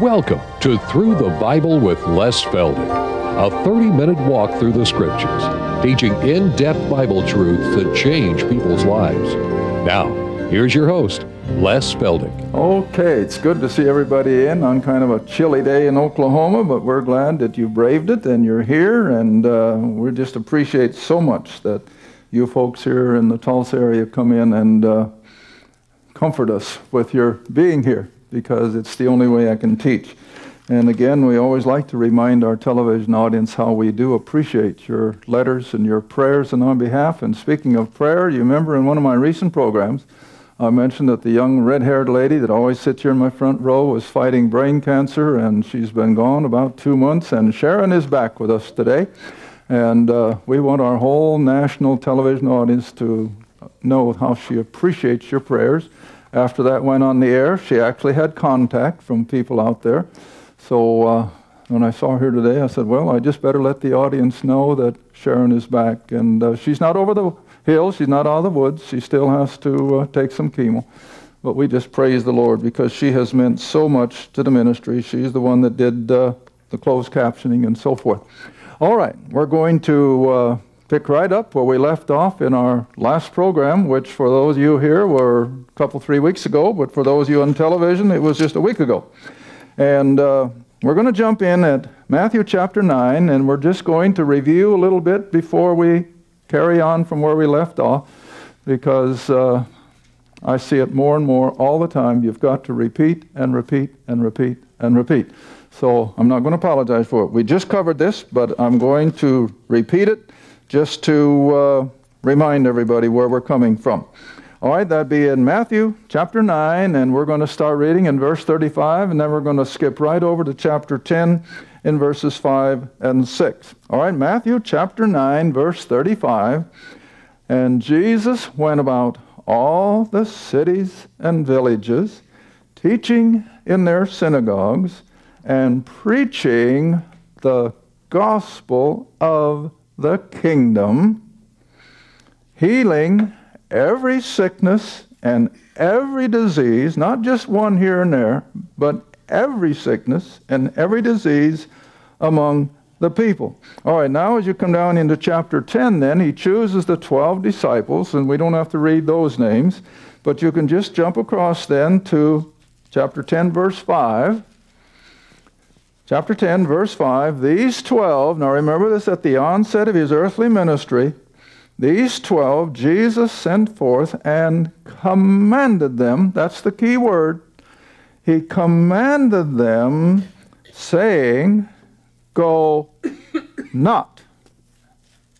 Welcome to Through the Bible with Les Feldick, a 30-minute walk through the Scriptures, teaching in-depth Bible truths that change people's lives. Now, here's your host, Les Feldick. Okay, it's good to see everybody in on kind of a chilly day in Oklahoma, but we're glad that you braved it and you're here, and we just appreciate so much that you folks here in the Tulsa area come in and comfort us with your being here, because it's the only way I can teach. And again, we always like to remind our television audience how we do appreciate your letters and your prayers and on behalf. And speaking of prayer, you remember in one of my recent programs, I mentioned that the young red-haired lady that always sits here in my front row was fighting brain cancer, and she's been gone about 2 months, and Sharon is back with us today. And we want our whole national television audience to know how she appreciates your prayers. After that went on the air, she actually had contact from people out there. So when I saw her today, I said, well, I just better let the audience know that Sharon is back. And she's not over the hill, she's not out of the woods, she still has to take some chemo. But we just praise the Lord because she has meant so much to the ministry. She's the one that did the closed captioning and so forth. All right, we're going to pick right up where we left off in our last program, which for those of you here were a couple, 3 weeks ago, but for those of you on television, it was just a week ago. And we're going to jump in at Matthew chapter 9, and we're just going to review a little bit before we carry on from where we left off, because I see it more and more all the time. You've got to repeat and repeat and repeat and repeat. So I'm not going to apologize for it. We just covered this, but I'm going to repeat it just to remind everybody where we're coming from. All right, that'd be in Matthew chapter 9, and we're going to start reading in verse 35, and then we're going to skip right over to chapter 10 in verses 5 and 6. All right, Matthew chapter 9, verse 35. And Jesus went about all the cities and villages, teaching in their synagogues and preaching the gospel of the kingdom, healing every sickness and every disease, not just one here and there, but every sickness and every disease among the people. All right, now as you come down into chapter 10, then, he chooses the 12 disciples, and we don't have to read those names, but you can just jump across then to chapter 10, verse 5. Chapter 10, verse 5, these 12, now remember this, at the onset of his earthly ministry, these 12 Jesus sent forth and commanded them, that's the key word, he commanded them, saying, go not,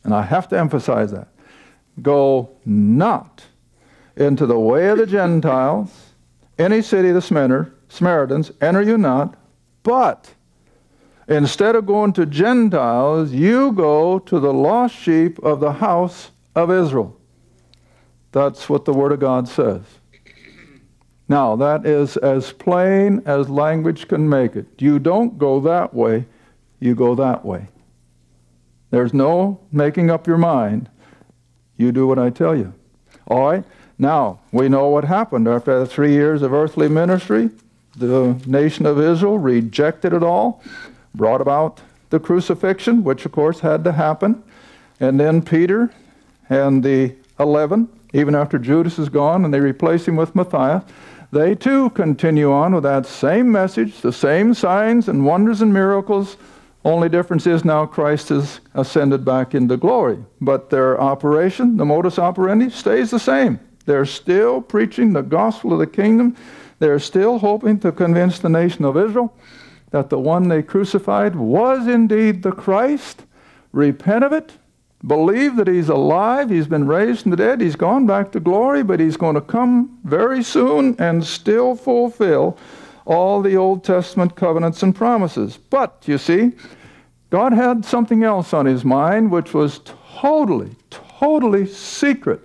and I have to emphasize that, go not into the way of the Gentiles, any city of the Samaritans, enter you not, but instead of going to Gentiles, you go to the lost sheep of the house of Israel. That's what the Word of God says. Now, that is as plain as language can make it. You don't go that way, you go that way. There's no making up your mind. You do what I tell you. All right? Now, we know what happened after the 3 years of earthly ministry. The nation of Israel rejected it all, brought about the crucifixion, which of course had to happen. And then Peter and the 11, even after Judas is gone and they replace him with Matthias, they too continue on with that same message, the same signs and wonders and miracles. Only difference is now Christ has ascended back into glory. But their operation, the modus operandi, stays the same. They're still preaching the gospel of the kingdom. They're still hoping to convince the nation of Israel that the one they crucified was indeed the Christ. Repent of it. Believe that he's alive. He's been raised from the dead. He's gone back to glory, but he's going to come very soon and still fulfill all the Old Testament covenants and promises. But, you see, God had something else on his mind, which was totally, totally secret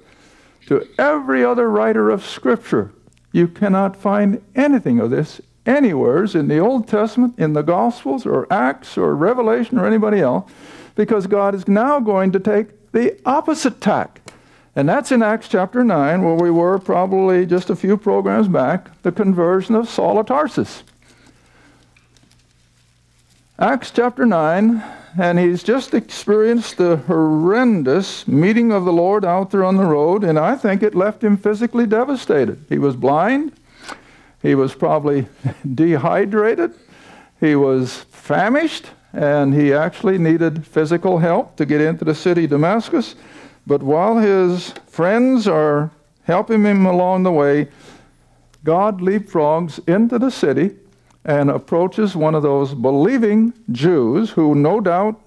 to every other writer of Scripture. You cannot find anything of this anywheres in the Old Testament, in the Gospels, or Acts, or Revelation, or anybody else, because God is now going to take the opposite tack. And that's in Acts chapter 9, where we were probably just a few programs back, the conversion of Saul of Tarsus. Acts chapter 9, and he's just experienced the horrendous meeting of the Lord out there on the road, and I think it left him physically devastated. He was blind. He was probably dehydrated. He was famished, and he actually needed physical help to get into the city Damascus. But while his friends are helping him along the way, God leapfrogs into the city and approaches one of those believing Jews who no doubt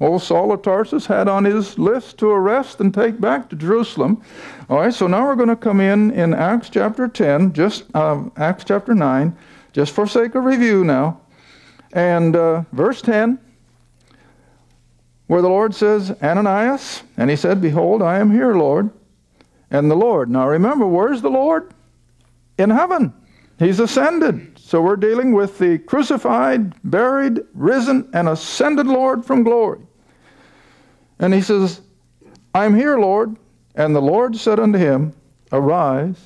old Saul of Tarsus had on his list to arrest and take back to Jerusalem. All right, so now we're going to come in Acts chapter 10, Acts chapter 9, just for sake of review now. And verse 10, where the Lord says, Ananias, and he said, Behold, I am here, Lord. And the Lord, now remember, where's the Lord? In heaven. He's ascended. So we're dealing with the crucified, buried, risen, and ascended Lord from glory. And he says, I'm here, Lord. And the Lord said unto him, Arise,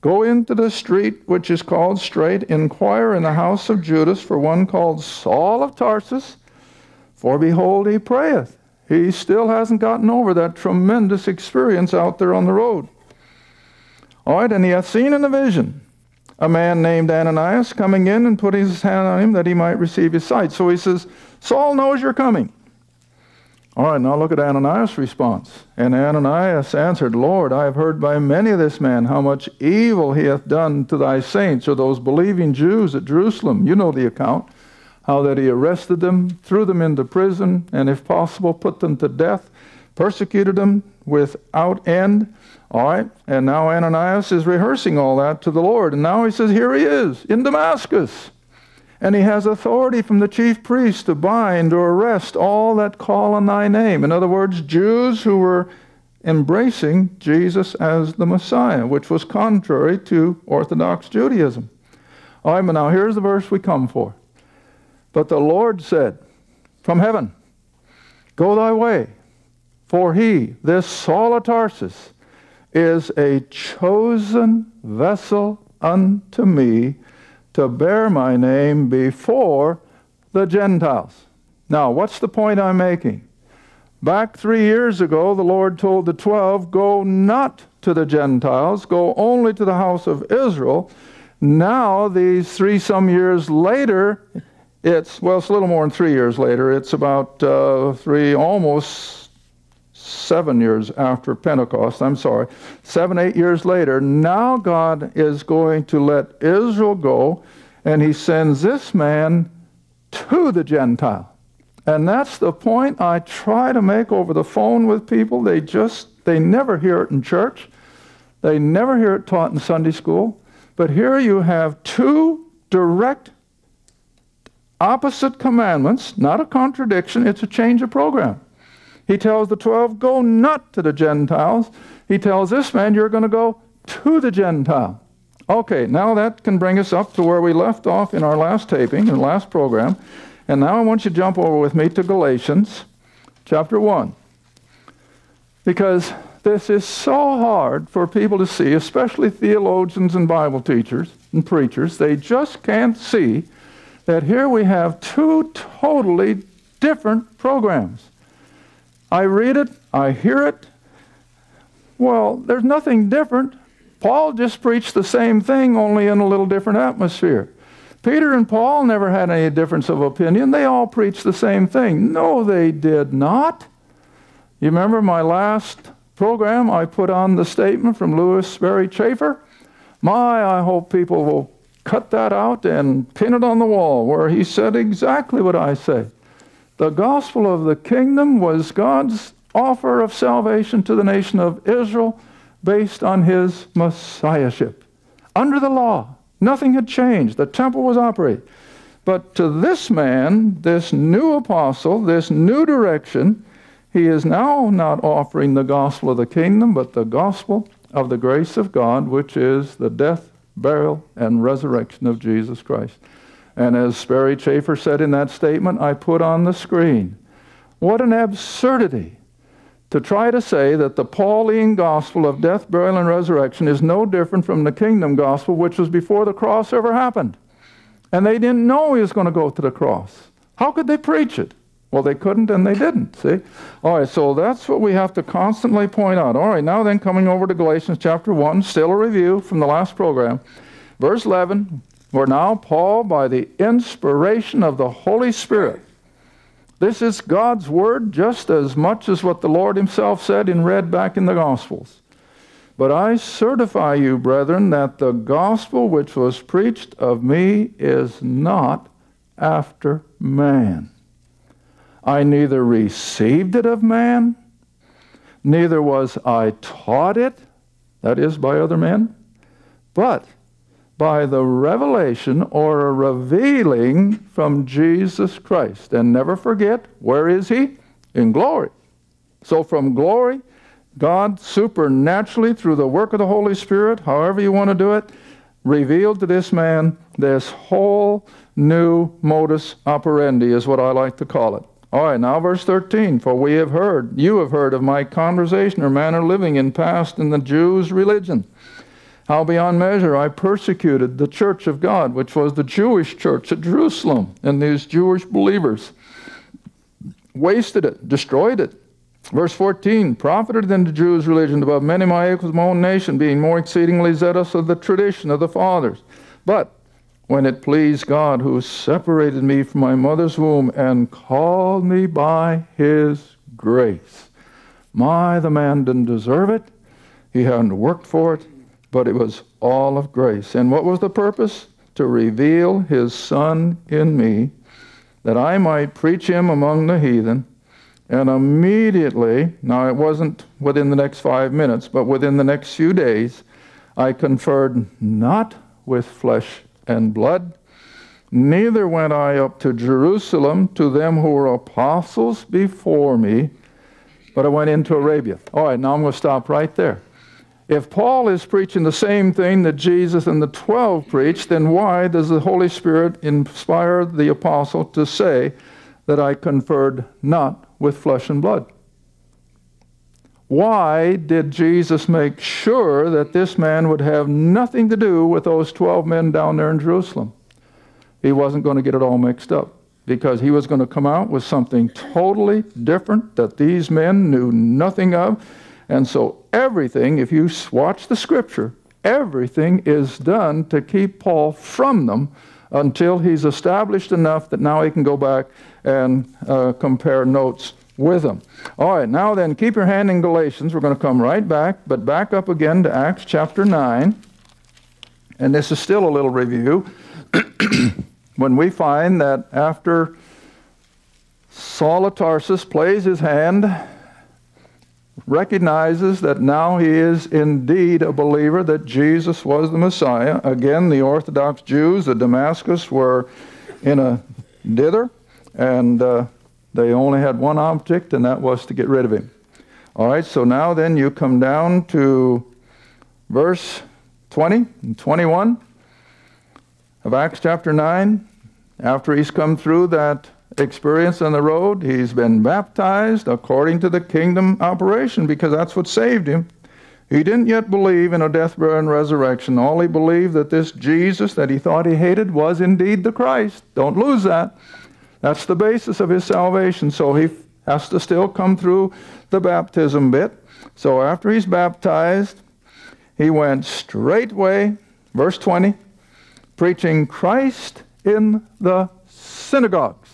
go into the street which is called Straight, inquire in the house of Judas for one called Saul of Tarsus, for behold, he prayeth. He still hasn't gotten over that tremendous experience out there on the road. All right, and he hath seen in a vision a man named Ananias coming in and put his hand on him that he might receive his sight. So he says, Saul knows you're coming. All right, now look at Ananias' response. And Ananias answered, Lord, I have heard by many of this man how much evil he hath done to thy saints, or those believing Jews at Jerusalem. You know the account, how that he arrested them, threw them into prison, and if possible put them to death, persecuted them without end. All right, and now Ananias is rehearsing all that to the Lord. And now he says, here he is in Damascus. And he has authority from the chief priest to bind or arrest all that call on thy name. In other words, Jews who were embracing Jesus as the Messiah, which was contrary to Orthodox Judaism. All right, but now here's the verse we come for. But the Lord said from heaven, Go thy way, for he, this Saul of Tarsus, is a chosen vessel unto me to bear my name before the Gentiles. Now, what's the point I'm making? Back 3 years ago, the Lord told the 12, Go not to the Gentiles, go only to the house of Israel. Now, these 3-some years later, it's a little more than 3 years later. It's about almost 7 years after Pentecost. 7, 8 years later. Now God is going to let Israel go, and he sends this man to the Gentile. And that's the point I try to make over the phone with people. They never hear it in church. They never hear it taught in Sunday school. But here you have two direct opposite commandments, not a contradiction, it's a change of program. He tells the 12, go not to the Gentiles. He tells this man, you're going to go to the Gentile. Okay, now that can bring us up to where we left off in our last taping, in our last program. And now I want you to jump over with me to Galatians chapter 1. Because this is so hard for people to see, especially theologians and Bible teachers and preachers. They just can't see that here we have two totally different programs. I read it, I hear it. Well, there's nothing different. Paul just preached the same thing, only in a little different atmosphere. Peter and Paul never had any difference of opinion. They all preached the same thing. No, they did not. You remember my last program, I put on the statement from Lewis Sperry Chafer. I hope people will cut that out and pin it on the wall, where he said exactly what I say. The gospel of the kingdom was God's offer of salvation to the nation of Israel based on his messiahship. Under the law, nothing had changed. The temple was operating. But to this man, this new apostle, this new direction, he is now not offering the gospel of the kingdom, but the gospel of the grace of God, which is the death, burial, and resurrection of Jesus Christ. And as Sperry Chafer said in that statement I put on the screen, what an absurdity to try to say that the Pauline gospel of death, burial, and resurrection is no different from the kingdom gospel, which was before the cross ever happened. And they didn't know he was going to go to the cross. How could they preach it? Well, they couldn't and they didn't, see? All right, so that's what we have to constantly point out. All right, now then, coming over to Galatians chapter 1, still a review from the last program. Verse 11, for now Paul, by the inspiration of the Holy Spirit. This is God's word just as much as what the Lord himself said and read back in the Gospels. But I certify you, brethren, that the gospel which was preached of me is not after man. I neither received it of man, neither was I taught it, that is, by other men, but by the revelation or a revealing from Jesus Christ. And never forget, where is he? In glory. So from glory, God supernaturally, through the work of the Holy Spirit, however you want to do it, revealed to this man this whole new modus operandi, is what I like to call it. All right, now verse 13, for we have heard, you have heard of my conversation or manner living in past in the Jews' religion, how beyond measure I persecuted the church of God, which was the Jewish church at Jerusalem, and these Jewish believers wasted it, destroyed it. Verse 14, profited in the Jews' religion above many my equals, my own nation, being more exceedingly zealous of the tradition of the fathers. But when it pleased God, who separated me from my mother's womb and called me by his grace. My, the man didn't deserve it. He hadn't worked for it, but it was all of grace. And what was the purpose? To reveal his son in me, that I might preach him among the heathen. And immediately, now it wasn't within the next 5 minutes, but within the next few days, I conferred not with flesh and blood, neither went I up to Jerusalem to them who were apostles before me, but I went into Arabia. All right, now I'm going to stop right there. If Paul is preaching the same thing that Jesus and the 12 preached, then why does the Holy Spirit inspire the apostle to say that I conferred not with flesh and blood? Why did Jesus make sure that this man would have nothing to do with those 12 men down there in Jerusalem? He wasn't going to get it all mixed up, because he was going to come out with something totally different that these men knew nothing of. And so everything, if you watch the scripture, everything is done to keep Paul from them until he's established enough that now he can go back and compare notes with them. All right, now then, keep your hand in Galatians. We're going to come right back, but back up again to Acts chapter 9. And this is still a little review. When we find that after Saul of Tarsus plays his hand, recognizes that now he is indeed a believer, that Jesus was the Messiah. Again, the Orthodox Jews of Damascus were in a dither, and they only had one object, and that was to get rid of him. All right, so now then you come down to verse 20 and 21 of Acts chapter 9. After he's come through that experience on the road, he's been baptized according to the kingdom operation, because that's what saved him. He didn't yet believe in a death, burial, and resurrection. All he believed that this Jesus that he thought he hated was indeed the Christ. Don't lose that. That's the basis of his salvation, so he has to still come through the baptism bit. So after he's baptized, he went straightway, verse 20, preaching Christ in the synagogues.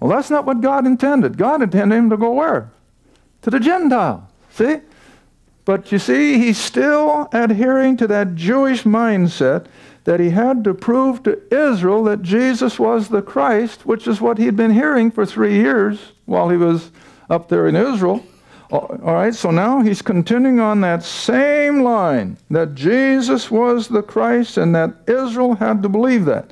Well, that's not what God intended. God intended him to go where? To the Gentiles, see? But you see, he's still adhering to that Jewish mindset that he had to prove to Israel that Jesus was the Christ, which is what he'd been hearing for 3 years while he was up there in Israel. All right, so now he's continuing on that same line, that Jesus was the Christ and that Israel had to believe that.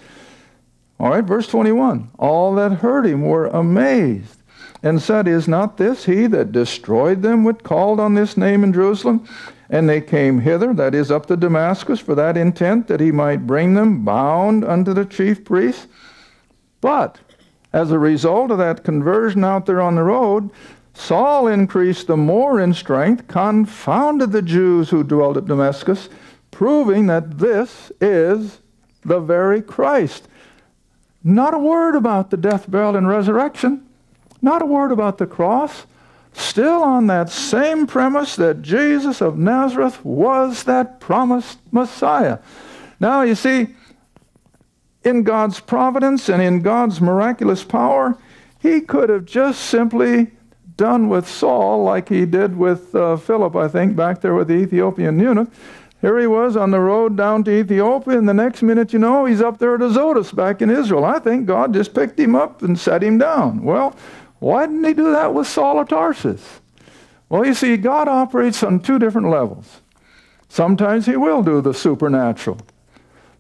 All right, verse 21, all that heard him were amazed and said, is not this he that destroyed them which called on this name in Jerusalem? And they came hither, that is, up to Damascus, for that intent, that he might bring them bound unto the chief priests. But as a result of that conversion out there on the road, Saul increased the more in strength, confounded the Jews who dwelt at Damascus, proving that this is the very Christ. Not a word about the death, burial, and resurrection. Not a word about the cross. Still on that same premise that Jesus of Nazareth was that promised Messiah. Now, you see, in God's providence and in God's miraculous power, he could have just simply done with Saul like he did with Philip, I think, back there with the Ethiopian eunuch. Here he was on the road down to Ethiopia, and the next minute, you know, he's up there at Azotus back in Israel. I think God just picked him up and set him down. Well, why didn't he do that with Saul of Tarsus? Well, you see, God operates on two different levels. Sometimes he will do the supernatural,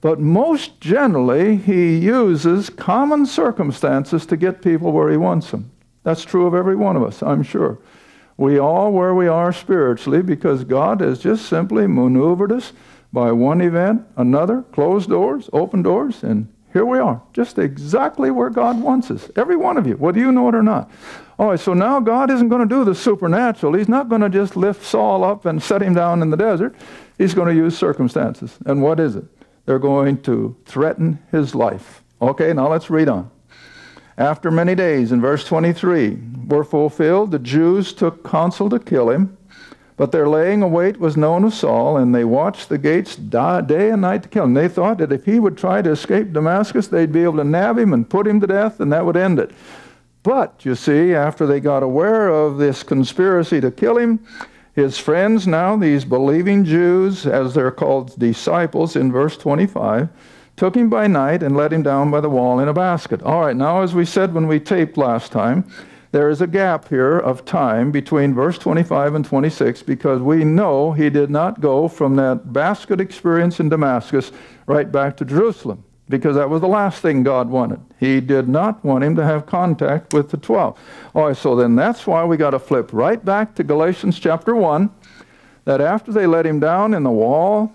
but most generally he uses common circumstances to get people where he wants them. That's true of every one of us, I'm sure. We all where we are spiritually, because God has just simply maneuvered us by one event, another, closed doors, open doors, and here we are, just exactly where God wants us. Every one of you, whether you know it or not. All right, so now God isn't going to do the supernatural. He's not going to just lift Saul up and set him down in the desert. He's going to use circumstances. And what is it? They're going to threaten his life. Okay, now let's read on. After many days, in verse 23, were fulfilled, the Jews took counsel to kill him, but their laying await was known of Saul, and they watched the gates day and night to kill him. They thought that if he would try to escape Damascus, they'd be able to nab him and put him to death, and that would end it. But, you see, after they got aware of this conspiracy to kill him, his friends now, these believing Jews, as they're called disciples in verse 25, took him by night and let him down by the wall in a basket. All right, now as we said when we taped last time, there is a gap here of time between verse 25 and 26, because we know he did not go from that basket experience in Damascus right back to Jerusalem, because that was the last thing God wanted. He did not want him to have contact with the 12. All right, so then that's why we got to flip right back to Galatians chapter 1, that after they let him down in the wall,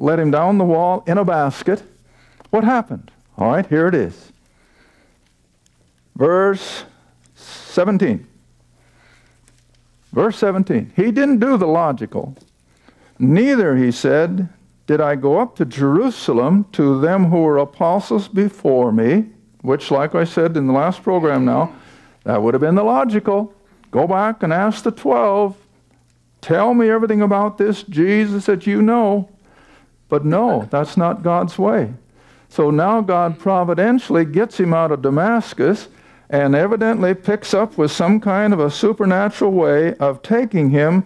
let him down the wall in a basket. What happened? All right, here it is. Verse 17. Verse 17. He didn't do the logical. Neither, he said, did I go up to Jerusalem to them who were apostles before me, which, like I said in the last program now, that would have been the logical. Go back and ask the 12. Tell me everything about this Jesus that you know. But no, that's not God's way. So now God providentially gets him out of Damascus and evidently picks up with some kind of a supernatural way of taking him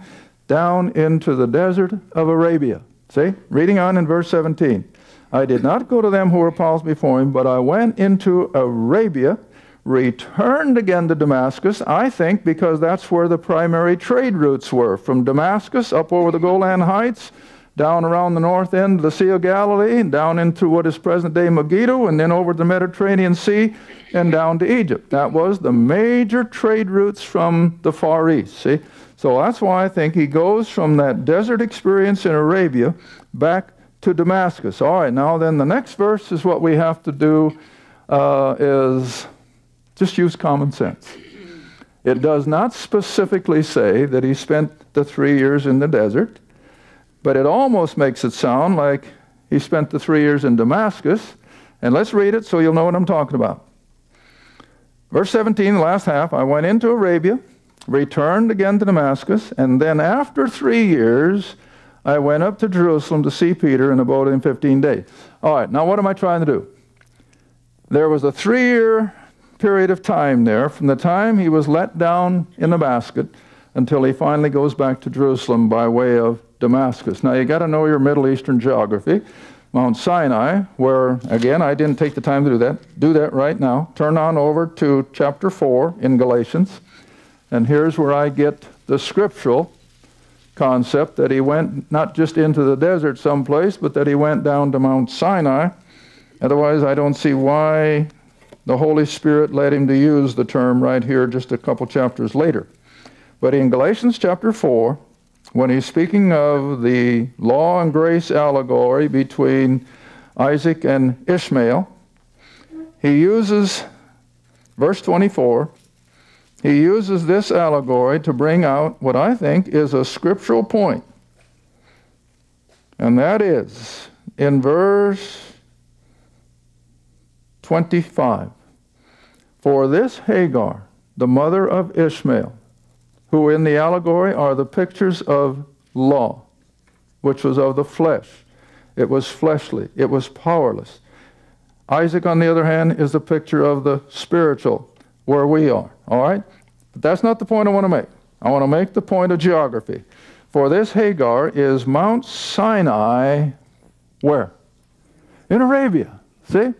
down into the desert of Arabia. See? Reading on in verse 17. I did not go to them who were apostles before him, but I went into Arabia, returned again to Damascus, I think because that's where the primary trade routes were, from Damascus up over the Golan Heights, down around the north end of the Sea of Galilee, and down into what is present-day Megiddo, and then over the Mediterranean Sea, and down to Egypt. That was the major trade routes from the Far East, see? So that's why I think he goes from that desert experience in Arabia back to Damascus. All right, now then the next verse is what we have to do is just use common sense. It does not specifically say that he spent the 3 years in the desert, but it almost makes it sound like he spent the 3 years in Damascus. And let's read it so you'll know what I'm talking about. Verse 17, the last half, I went into Arabia, returned again to Damascus, and then after 3 years, I went up to Jerusalem to see Peter and abode in 15 days. All right, now what am I trying to do? There was a 3-year period of time there from the time he was let down in the basket until he finally goes back to Jerusalem by way of Damascus. Now, you got to know your Middle Eastern geography. Mount Sinai, where, again, I didn't take the time to do that. Do that right now. Turn on over to chapter 4 in Galatians. And here's where I get the scriptural concept that he went not just into the desert someplace, but that he went down to Mount Sinai. Otherwise, I don't see why the Holy Spirit led him to use the term right here just a couple chapters later. But in Galatians chapter 4, when he's speaking of the law and grace allegory between Isaac and Ishmael, he uses, verse 24, he uses this allegory to bring out what I think is a scriptural point. And that is in verse 25. For this Hagar, the mother of Ishmael, who in the allegory are the pictures of law, which was of the flesh. It was fleshly. It was powerless. Isaac, on the other hand, is the picture of the spiritual, where we are. All right? But that's not the point I want to make. I want to make the point of geography. For this Hagar is Mount Sinai, where? In Arabia. See?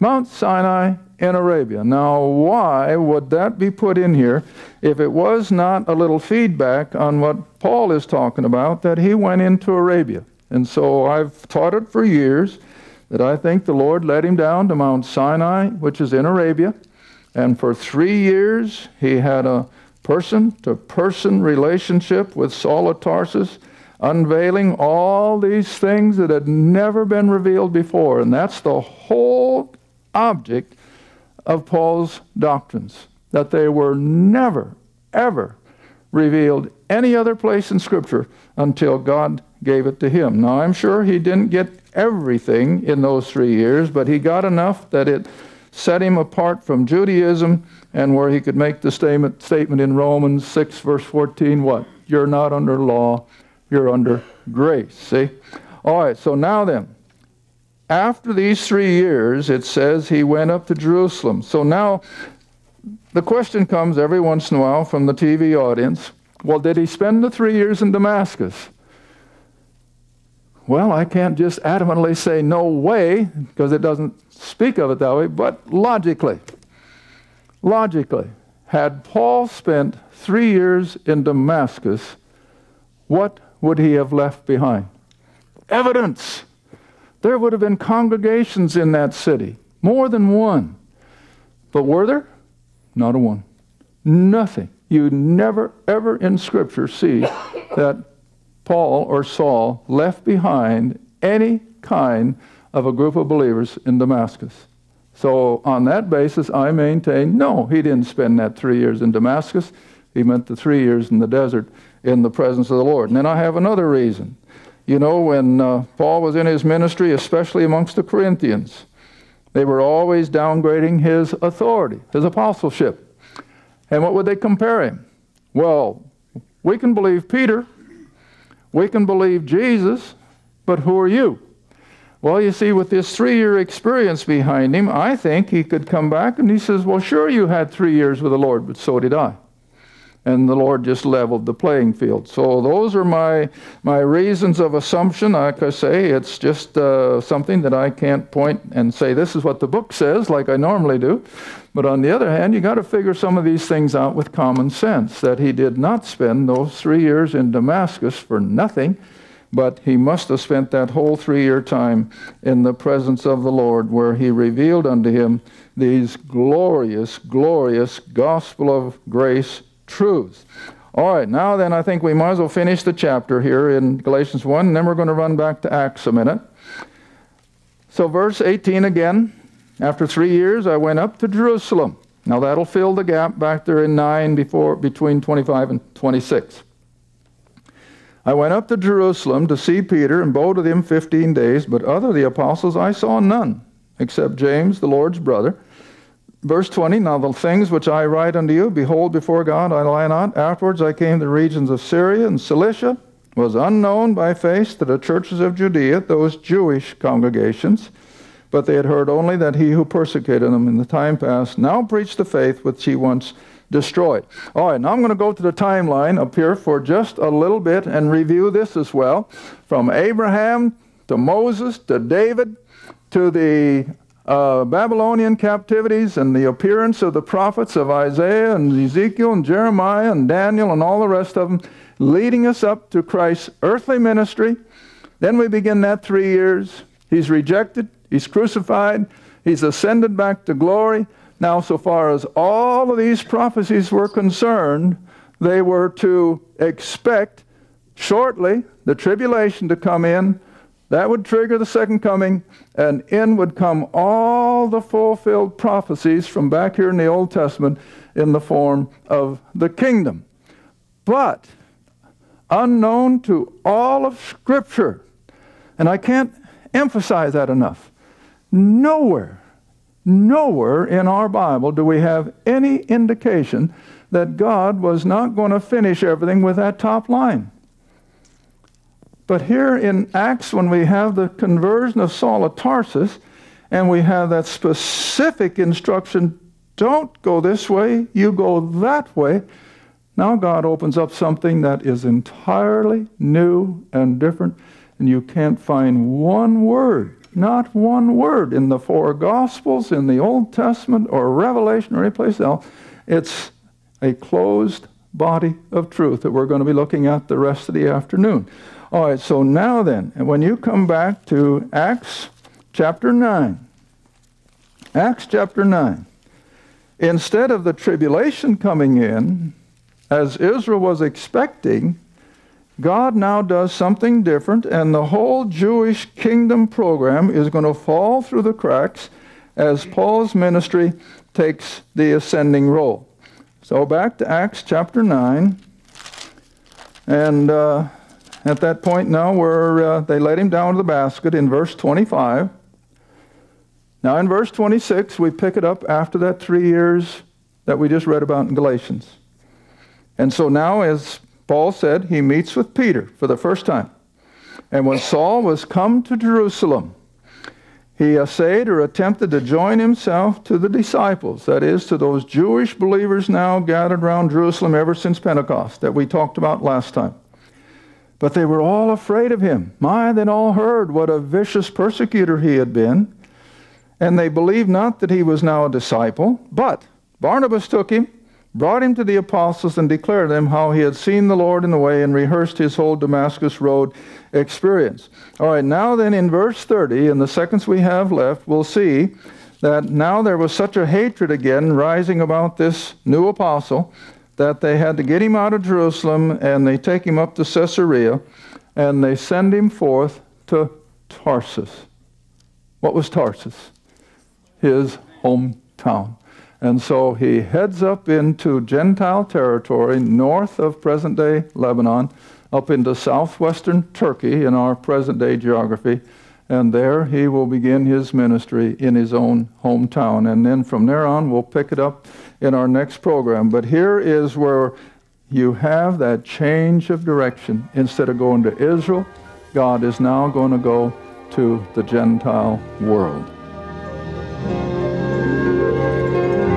Mount Sinai in Arabia. Now, why would that be put in here if it was not a little feedback on what Paul is talking about, that he went into Arabia? And so I've taught it for years that I think the Lord led him down to Mount Sinai, which is in Arabia, and for 3 years he had a person-to-person relationship with Saul of Tarsus, unveiling all these things that had never been revealed before. And that's the whole object of Paul's doctrines, that they were never, ever revealed any other place in Scripture until God gave it to him. Now, I'm sure he didn't get everything in those 3 years, but he got enough that it set him apart from Judaism, and where he could make the statement in Romans 6, verse 14, what? You're not under law, you're under grace, see? All right, so now then, after these 3 years, it says he went up to Jerusalem. So now, the question comes every once in a while from the TV audience, well, did he spend the 3 years in Damascus? Well, I can't just adamantly say no way, because it doesn't speak of it that way, but logically, had Paul spent 3 years in Damascus, what would he have left behind? Evidence! There would have been congregations in that city, more than one. But were there? Not a one. Nothing. You never, ever in Scripture see that Paul or Saul left behind any kind of a group of believers in Damascus. So on that basis, I maintain, no, he didn't spend that 3 years in Damascus. He meant the 3 years in the desert in the presence of the Lord. And then I have another reason. You know, when Paul was in his ministry, especially amongst the Corinthians, they were always downgrading his authority, his apostleship. And what would they compare him? Well, we can believe Peter, we can believe Jesus, but who are you? Well, you see, with this three-year experience behind him, I think he could come back and he says, well, sure, you had 3 years with the Lord, but so did I. And the Lord just leveled the playing field. So those are my reasons of assumption. Like I say, it's just something that I can't point and say, this is what the book says, like I normally do. But on the other hand, you got to figure some of these things out with common sense, that he did not spend those 3 years in Damascus for nothing, but he must have spent that whole three-year time in the presence of the Lord, where he revealed unto him these glorious, glorious gospel of grace truths. All right, now then I think we might as well finish the chapter here in Galatians 1, and then we're going to run back to Acts a minute. So verse 18 again. After 3 years, I went up to Jerusalem. Now that'll fill the gap back there in 9 between 25 and 26. I went up to Jerusalem to see Peter and abode with him 15 days, but other of the apostles I saw none, except James, the Lord's brother. Verse 20, now the things which I write unto you, behold, before God I lie not. Afterwards I came to the regions of Syria and Cilicia, was unknown by face to the churches of Judea, those Jewish congregations, but they had heard only that he who persecuted them in the time past now preached the faith which he once destroyed. All right, now I'm going to go to the timeline up here for just a little bit and review this as well. From Abraham to Moses to David to the Babylonian captivities and the appearance of the prophets of Isaiah and Ezekiel and Jeremiah and Daniel and all the rest of them, leading us up to Christ's earthly ministry. Then we begin that 3 years. He's rejected. He's crucified. He's ascended back to glory. Now, so far as all of these prophecies were concerned, they were to expect shortly the tribulation to come in. That would trigger the second coming, and in would come all the fulfilled prophecies from back here in the Old Testament in the form of the kingdom. But unknown to all of Scripture, and I can't emphasize that enough, nowhere Nowhere in our Bible do we have any indication that God was not going to finish everything with that top line. But here in Acts, when we have the conversion of Saul of Tarsus, and we have that specific instruction, don't go this way, you go that way, now God opens up something that is entirely new and different, and you can't find one word, not one word, in the four Gospels, in the Old Testament, or Revelation, or any place else. It's a closed body of truth that we're going to be looking at the rest of the afternoon. All right, so now then, when you come back to Acts chapter 9, Acts chapter 9, instead of the tribulation coming in, as Israel was expecting, God now does something different, and the whole Jewish kingdom program is going to fall through the cracks as Paul's ministry takes the ascending role. So back to Acts chapter 9, and at that point now where they let him down to the basket in verse 25. Now in verse 26, we pick it up after that 3 years that we just read about in Galatians. And so now, as Paul said, he meets with Peter for the first time. And when Saul was come to Jerusalem, he essayed or attempted to join himself to the disciples, that is, to those Jewish believers now gathered around Jerusalem ever since Pentecost that we talked about last time. But they were all afraid of him. My, they'd all heard what a vicious persecutor he had been, and they believed not that he was now a disciple. But Barnabas took him, brought him to the apostles, and declared to them how he had seen the Lord in the way, and rehearsed his whole Damascus Road experience. All right, now then in verse 30, in the seconds we have left, we'll see that now there was such a hatred again rising about this new apostle that they had to get him out of Jerusalem, and they take him up to Caesarea, and they send him forth to Tarsus. What was Tarsus? His hometown. And so he heads up into Gentile territory north of present-day Lebanon, up into southwestern Turkey in our present-day geography, and there he will begin his ministry in his own hometown. And then from there on, we'll pick it up in our next program. But here is where you have that change of direction. Instead of going to Israel, God is now going to go to the Gentile world.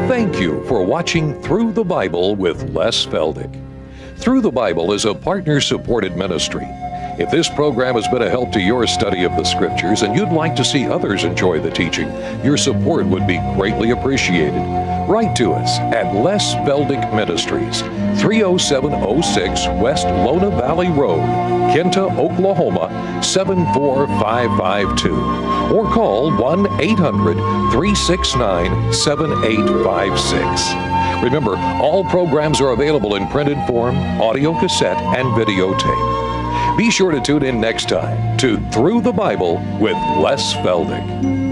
Thank you for watching Through the Bible with Les Feldick. Through the Bible is a partner-supported ministry. If this program has been a help to your study of the Scriptures and you'd like to see others enjoy the teaching, your support would be greatly appreciated. Write to us at Les Feldick Ministries, 30706 West Lona Valley Road, Kinta, Oklahoma, 74552, or call 1-800-369-7856. Remember, all programs are available in printed form, audio cassette, and videotape. Be sure to tune in next time to Through the Bible with Les Feldick.